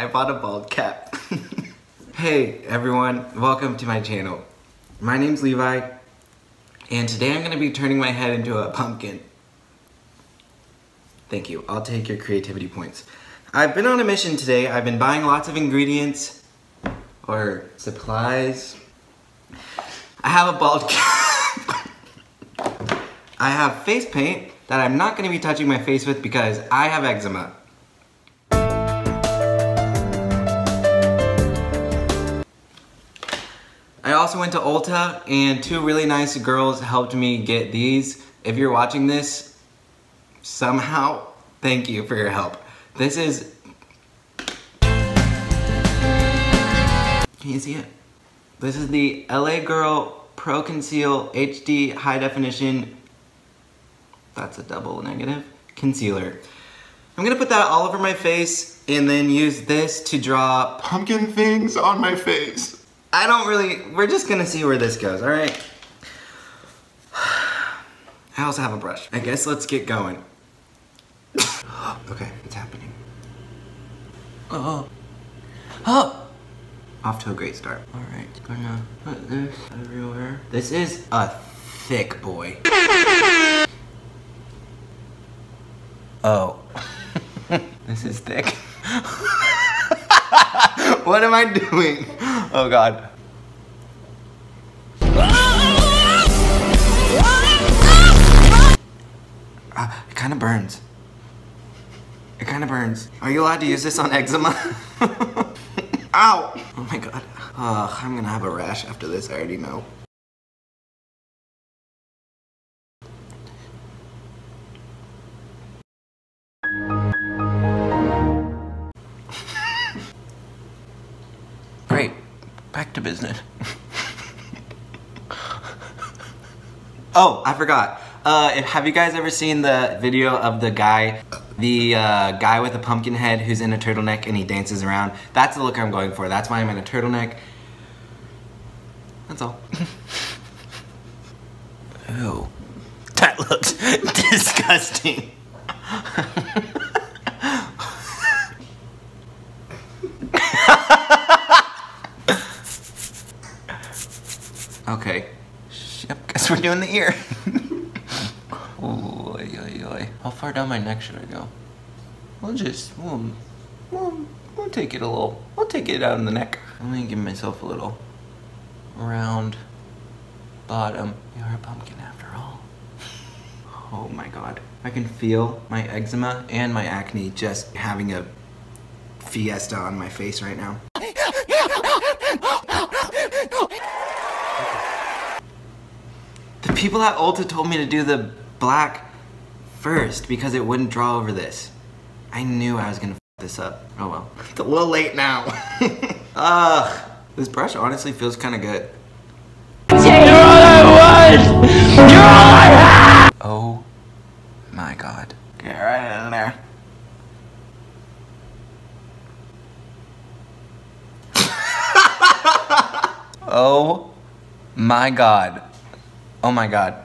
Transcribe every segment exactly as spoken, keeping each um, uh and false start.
I bought a bald cap. Hey everyone, welcome to my channel. My name's Levi, and today I'm going to be turning my head into a pumpkin. Thank you, I'll take your creativity points. I've been on a mission today. I've been buying lots of ingredients, or supplies. I have a bald cap. I have face paint that I'm not going to be touching my face with because I have eczema. I also went to Ulta, and two really nice girls helped me get these. If you're watching this somehow, thank you for your help. This is... Can you see it? This is the L A Girl Pro Conceal H D High Definition, that's a double negative, concealer. I'm gonna put that all over my face and then use this to draw pumpkin things on my face. I don't really, we're just gonna see where this goes, all right? I also have a brush. I guess let's get going. Okay, it's happening. Oh, oh. Off to a great start. All right, gonna put this everywhere. This is a thick boy. Oh. This is thick. What am I doing? Oh God. Ah, it kind of burns. It kind of burns. Are you allowed to use this on eczema? Ow! Oh my God. Ugh, I'm gonna have a rash after this, I already know. Great. Back to business. Oh, I forgot. Uh, have you guys ever seen the video of the guy? The uh, guy with a pumpkin head who's in a turtleneck and he dances around. That's the look I'm going for. That's why I'm in a turtleneck. That's all. Ew. That looks disgusting. Okay. Yep, guess we're doing the ear. How far down my neck should I go? We'll just, we'll, we'll, we'll take it a little. We'll take it out in the neck. I'm gonna give myself a little round bottom. You're a pumpkin after all. Oh my God. I can feel my eczema and my acne just having a fiesta on my face right now. The people at Ulta told me to do the black first because it wouldn't draw over this. I knew I was gonna f this up. Oh well. It's a little late now. Ugh. This brush honestly feels kinda good. You're all I was! You're all I had! Oh my God. Get right in there. Oh my God. Oh my God.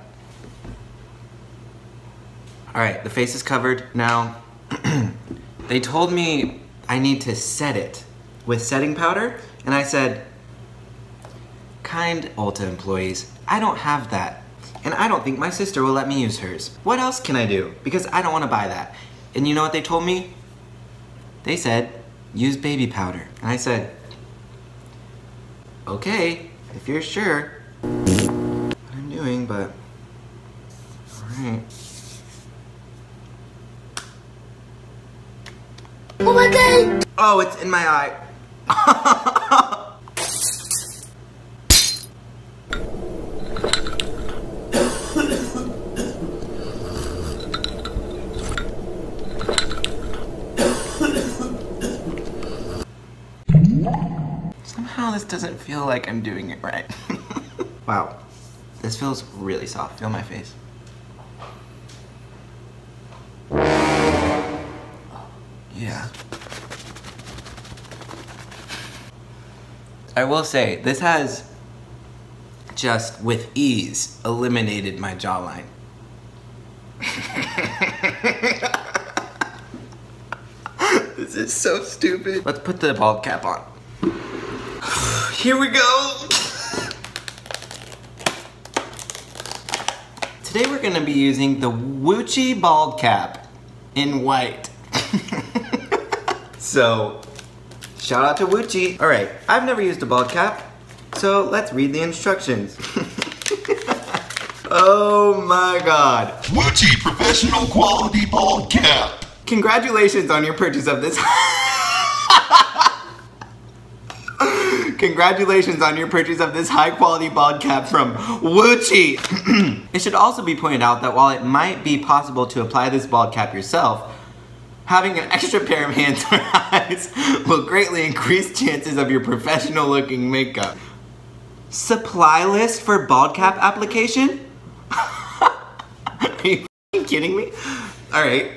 All right, the face is covered. Now, they told me I need to set it with setting powder, and I said, kind Ulta employees, I don't have that, and I don't think my sister will let me use hers. What else can I do? Because I don't wanna buy that. And you know what they told me? They said, use baby powder. And I said, okay, if you're sure what I'm doing, but all right. Oh my God! Oh, it's in my eye. Somehow this doesn't feel like I'm doing it right. Wow, this feels really soft. Feel my face. Yeah. I will say, this has just, with ease, eliminated my jawline. This This is so stupid. Let's put the bald cap on. Here we go. Today we're gonna be using the Woochie bald cap in white. So, shout out to Woochie. All right, I've never used a bald cap, so let's read the instructions. Oh my God. Woochie professional quality bald cap. Congratulations on your purchase of this. Congratulations on your purchase of this high quality bald cap from Woochie. It should also be pointed out that while it might be possible to apply this bald cap yourself, having an extra pair of hands or eyes will greatly increase chances of your professional looking makeup. Supply list for bald cap application? Are you kidding me? All right,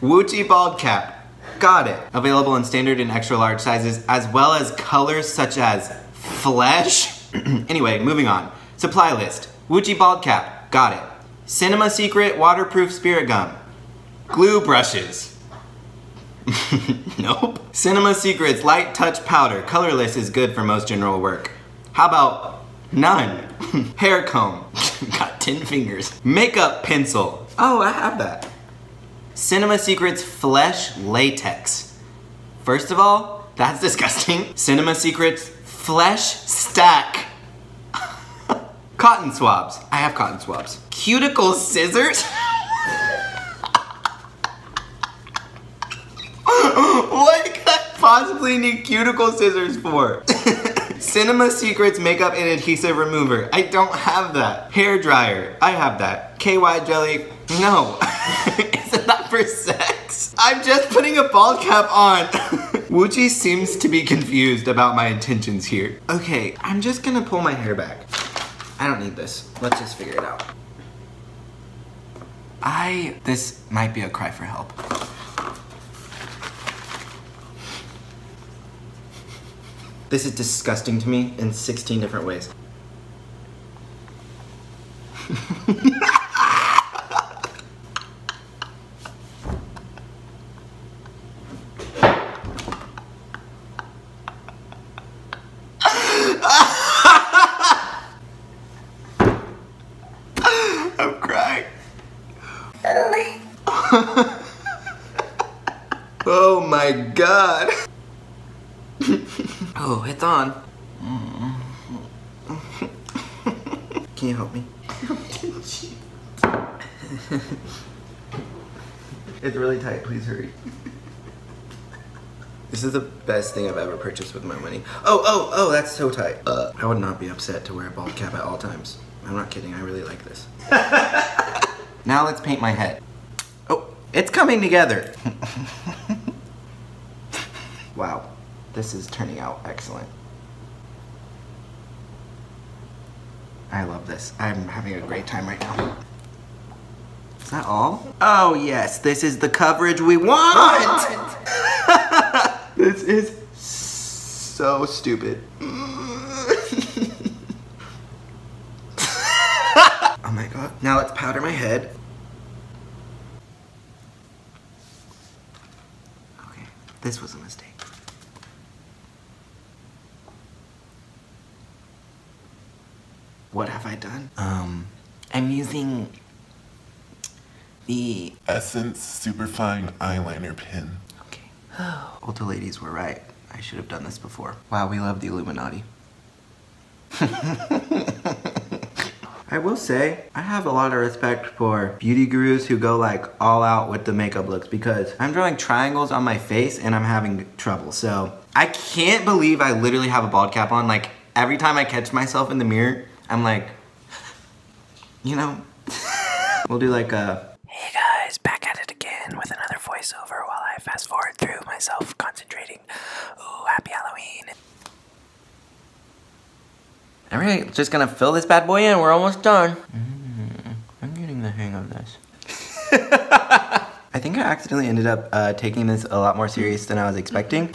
Woochie bald cap. Got it. Available in standard and extra large sizes, as well as colors such as flesh. Anyway, moving on. Supply list. Woochie bald cap. Got it. Cinema Secret waterproof spirit gum. Glue brushes. Nope. Cinema Secrets light touch powder. Colorless is good for most general work. How about none? Hair comb. Got ten fingers. Makeup pencil. Oh, I have that. Cinema Secrets Flesh Latex. First of all, that's disgusting. Cinema Secrets Flesh Stack. Cotton swabs. I have cotton swabs. Cuticle scissors? What could I possibly need cuticle scissors for? Cinema Secrets Makeup and Adhesive Remover. I don't have that. Hair dryer. I have that. K Y jelly. No. Isn't that for sex? I'm just putting a bald cap on. Woochie seems to be confused about my intentions here. Okay, I'm just gonna pull my hair back. I don't need this. Let's just figure it out. I, this might be a cry for help. This is disgusting to me in sixteen different ways. Oh my God. Oh, it's on. Can you help me? It's really tight, please hurry. This is the best thing I've ever purchased with my money. Oh, oh, oh, that's so tight. Uh, I would not be upset to wear a bald cap at all times. I'm not kidding, I really like this. Now let's paint my head. Oh, it's coming together. Wow, this is turning out excellent. I love this. I'm having a great time right now. Is that all? Oh yes, this is the coverage we want! This is so stupid. Oh my God. Now let's powder my head. Okay, this was a mistake. What have I done? Um, I'm using the Essence Superfine Eyeliner Pen. Okay. Ulta ladies were right. I should have done this before. Wow, we love the Illuminati. I will say, I have a lot of respect for beauty gurus who go like all out with the makeup looks, because I'm drawing triangles on my face and I'm having trouble. So I can't believe I literally have a bald cap on. Like every time I catch myself in the mirror, I'm like, you know, we'll do like a, hey guys, back at it again with another voiceover while I fast forward through myself concentrating. Ooh, happy Halloween. All right, just gonna fill this bad boy in. We're almost done. Mm, I'm getting the hang of this. I think I accidentally ended up uh, taking this a lot more serious than I was expecting.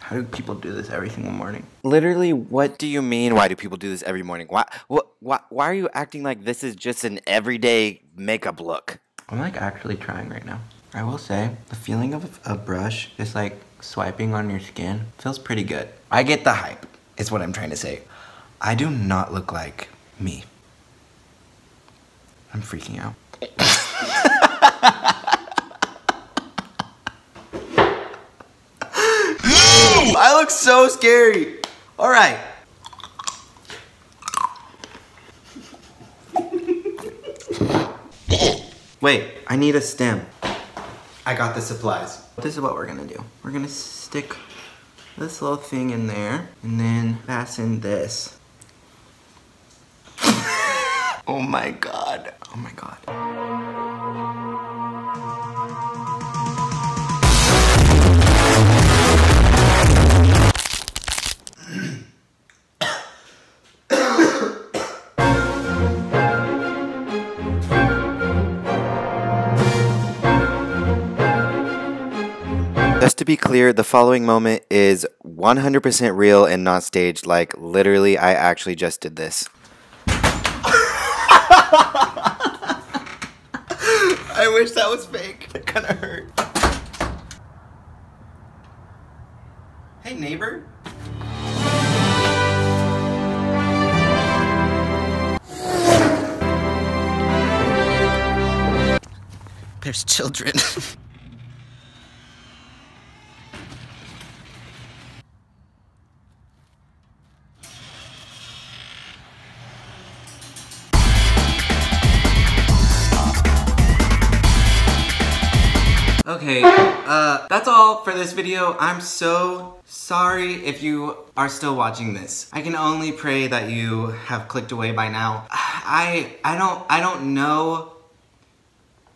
How do people do this every single morning? Literally, what do you mean? Why do people do this every morning? Why, what, why, why are you acting like this is just an everyday makeup look? I'm like actually trying right now. I will say the feeling of a brush is like swiping on your skin feels pretty good. I get the hype is what I'm trying to say. I do not look like me. I'm freaking out. I look so scary. All right. Wait, I need a stem. I got the supplies. This is what we're gonna do. We're gonna stick this little thing in there and then fasten this. Oh my God. Oh my God. Just to be clear, the following moment is one hundred percent real and not staged. Like, literally, I actually just did this. I wish that was fake. It kinda hurt. Hey, neighbor. There's children. Okay, uh, that's all for this video. I'm so sorry if you are still watching this. I can only pray that you have clicked away by now. I I don't I don't know.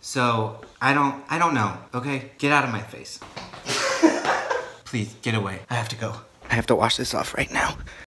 So I don't I don't know. Okay, get out of my face. Please get away. I have to go. I have to wash this off right now.